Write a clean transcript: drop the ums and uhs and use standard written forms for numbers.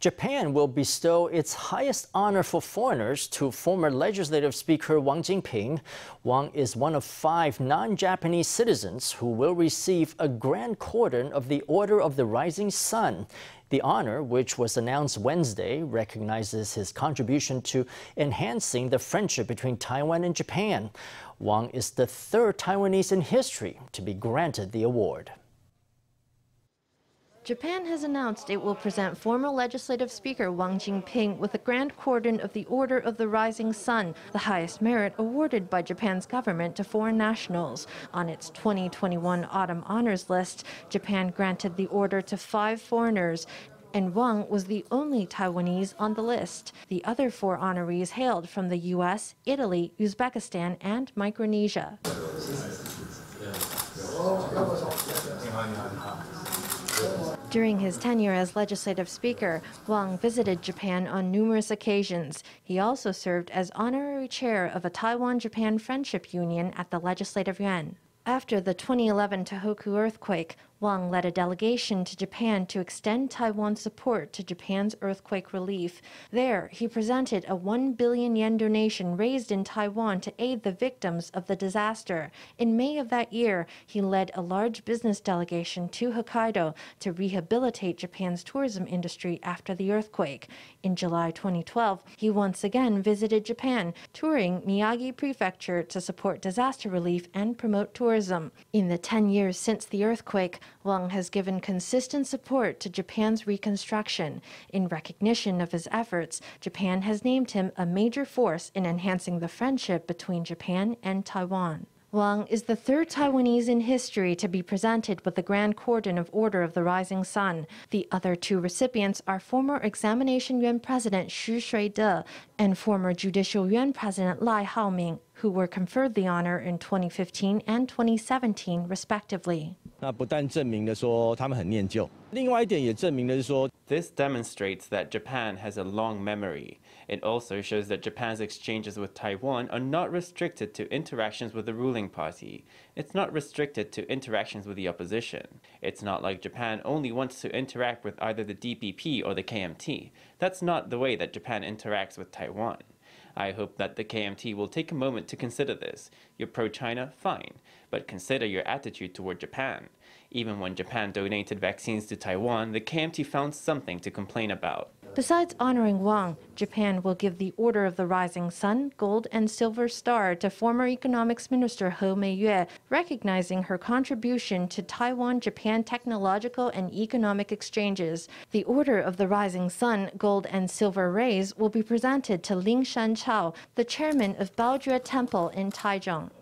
Japan will bestow its highest honor for foreigners to former Legislative Speaker Wang Jin-pyng. Wang is one of 5 non-Japanese citizens who will receive a Grand Cordon of the Order of the Rising Sun. The honor, which was announced Wednesday, recognizes his contribution to enhancing the friendship between Taiwan and Japan. Wang is the 3rd Taiwanese in history to be granted the award. Japan has announced it will present former Legislative Speaker Wang Jin-pyng with a Grand Cordon of the Order of the Rising Sun, the highest merit awarded by Japan's government to foreign nationals. On its 2021 Autumn Honors List, Japan granted the order to 5 foreigners, and Wang was the only Taiwanese on the list. The other 4 honorees hailed from the U.S., Italy, Uzbekistan, and Micronesia. During his tenure as Legislative Speaker, Wang visited Japan on numerous occasions. He also served as honorary chair of a Taiwan-Japan Friendship Union at the Legislative Yuan. After the 2011 Tohoku earthquake, Wang led a delegation to Japan to extend Taiwan's support to Japan's earthquake relief. There, he presented a 1 billion yen donation raised in Taiwan to aid the victims of the disaster. In May of that year, he led a large business delegation to Hokkaido to rehabilitate Japan's tourism industry after the earthquake. In July 2012, he once again visited Japan, touring Miyagi Prefecture to support disaster relief and promote tourism. In the 10 years since the earthquake, Wang has given consistent support to Japan's reconstruction. In recognition of his efforts, Japan has named him a major force in enhancing the friendship between Japan and Taiwan. Wang is the 3rd Taiwanese in history to be presented with the Grand Cordon of Order of the Rising Sun. The other 2 recipients are former Examination Yuan President Hsu Hsui-teh and former Judicial Yuan President Rai Hau-min, who were conferred the honor in 2015 and 2017, respectively. This demonstrates that Japan has a long memory. It also shows that Japan's exchanges with Taiwan are not restricted to interactions with the ruling party. It's not restricted to interactions with the opposition. It's not like Japan only wants to interact with either the DPP or the KMT. That's not the way that Japan interacts with Taiwan. I hope that the KMT will take a moment to consider this. You're pro-China, fine, but consider your attitude toward Japan. Even when Japan donated vaccines to Taiwan, the KMT found something to complain about. Besides honoring Wang, Japan will give the Order of the Rising Sun, Gold and Silver Star to former Economics Minister Ho Mei-yue, recognizing her contribution to Taiwan-Japan technological and economic exchanges. The Order of the Rising Sun, Gold and Silver Rays will be presented to Ling Shan-chao, the chairman of Baojue Temple in Taichung.